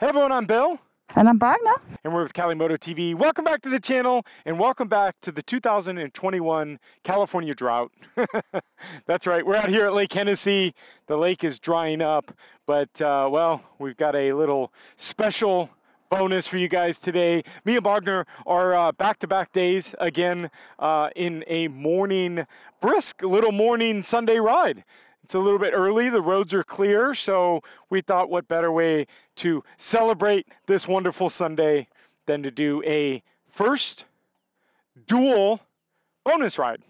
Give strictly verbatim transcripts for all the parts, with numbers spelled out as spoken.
Hey everyone, I'm Bill. And I'm Bagna. And we're with CaliMoto T V. Welcome back to the channel, and welcome back to the two thousand twenty-one California drought. That's right, we're out here at Lake Hennessy. The lake is drying up, but uh, well, we've got a little special bonus for you guys today. Me and Bagna are back-to-back uh, -back days again uh, in a morning, brisk little morning Sunday ride. It's a little bit early, the roads are clear, so we thought what better way to celebrate this wonderful Sunday than to do a first dual bonus ride.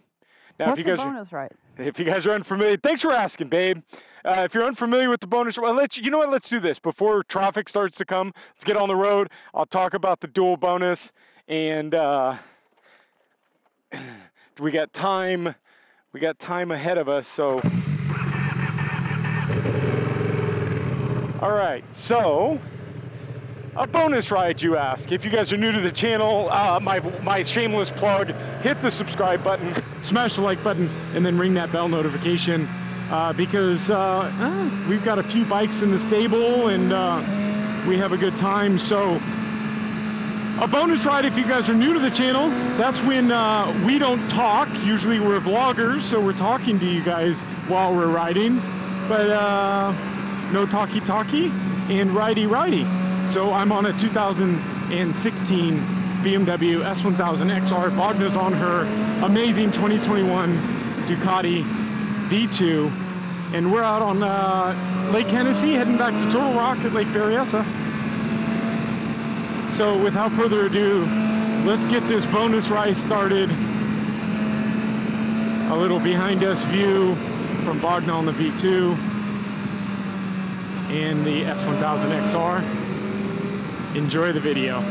Now, What's if you guys bonus are, ride? If you guys are unfamiliar, thanks for asking, babe. Uh, if you're unfamiliar with the bonus, well, let's, you know what, let's do this. Before traffic starts to come, let's get on the road. I'll talk about the dual bonus, and uh, we got time, we got time ahead of us, so... All right, so a bonus ride, you ask. If you guys are new to the channel, uh, my, my shameless plug, hit the subscribe button, smash the like button, and then ring that bell notification uh, because uh, we've got a few bikes in the stable and uh, we have a good time. So a bonus ride, if you guys are new to the channel, that's when uh, we don't talk. Usually we're vloggers, so we're talking to you guys while we're riding, but uh, no talkie-talkie and righty-righty. So I'm on a two thousand sixteen B M W S one thousand X R. Bagna's on her amazing twenty twenty-one Ducati V two. And we're out on uh, Lake Hennessy, heading back to Turtle Rock at Lake Berryessa. So without further ado, let's get this bonus ride started. A little behind us view from Bagna on the V two. And the S one thousand X R. Enjoy the video.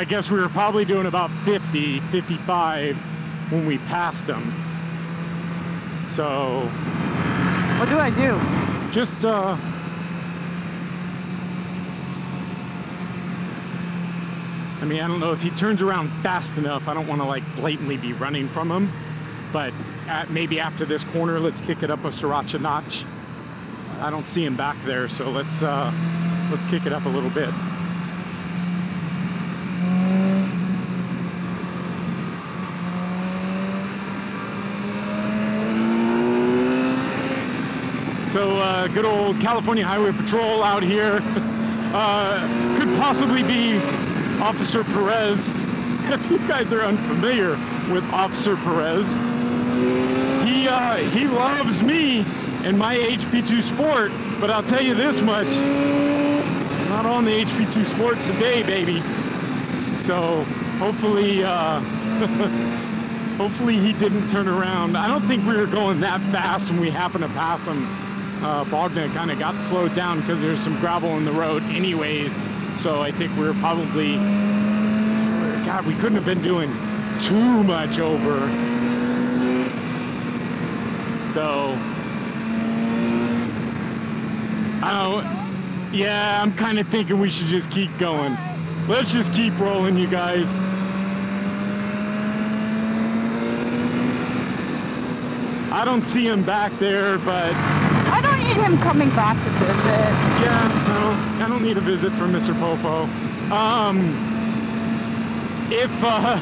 I guess we were probably doing about fifty, fifty-five when we passed them. So what do I do? Just uh I mean, I don't know if he turns around fast enough. I don't want to like blatantly be running from him, but at, maybe after this corner, let's kick it up a sriracha notch. I don't see him back there, so let's uh, let's kick it up a little bit. So uh, good old California Highway Patrol out here. uh, could possibly be Officer Perez. If you guys are unfamiliar with Officer Perez, he uh, he loves me and my H P two Sport, but I'll tell you this much, I'm not on the H P two Sport today, baby. So hopefully, uh, hopefully he didn't turn around. I don't think we were going that fast when we happened to pass him. Uh, Bogdan kind of got slowed down because there's some gravel in the road anyways. So I think we were probably, God, we couldn't have been doing too much over. So, I don't, yeah, I'm kind of thinking we should just keep going. Let's just keep rolling, you guys. I don't see him back there, but I don't need him coming back to visit. Yeah, no, I don't need a visit from Mister Popo. Um, if uh,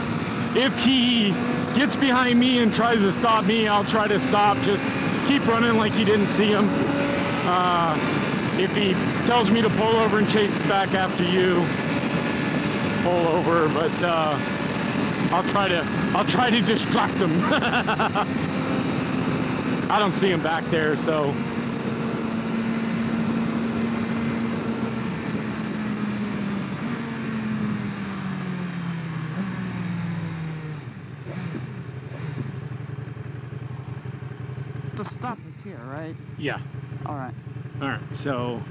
if he gets behind me and tries to stop me, I'll try to stop. Just keep running like you didn't see him. Uh, if he tells me to pull over and chase back after you, pull over. But uh, I'll try to I'll try to distract him. I don't see him back there, so. Stop is here, right? Yeah. All right. All right. So,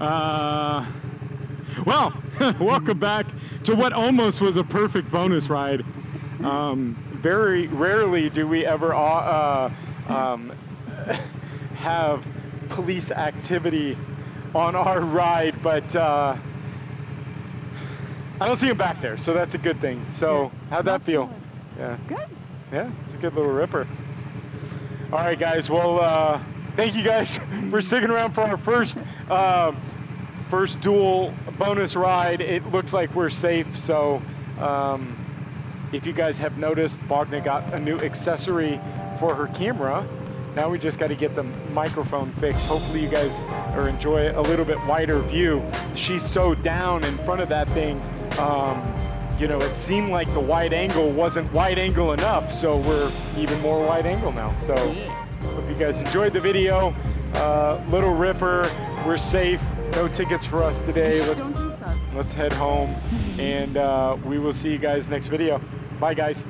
uh, well, welcome back to what almost was a perfect bonus ride. Um, very rarely do we ever uh, um, have police activity on our ride, but uh, I don't see him back there, so that's a good thing. So, how'd that feel? Yeah. Good. Yeah, it's a good little ripper. All right, guys. Well, uh, thank you guys for sticking around for our first uh, first dual bonus ride. It looks like we're safe. So, um, if you guys have noticed, Bogna got a new accessory for her camera. Now we just got to get the microphone fixed. Hopefully, you guys are enjoying a little bit wider view. She's so down in front of that thing. Um, you know, it seemed like the wide angle wasn't wide angle enough, so we're even more wide angle now. So hope you guys enjoyed the video. Uh, Little Ripper, we're safe. No tickets for us today. Let's, let's head home, and uh, we will see you guys next video. Bye, guys.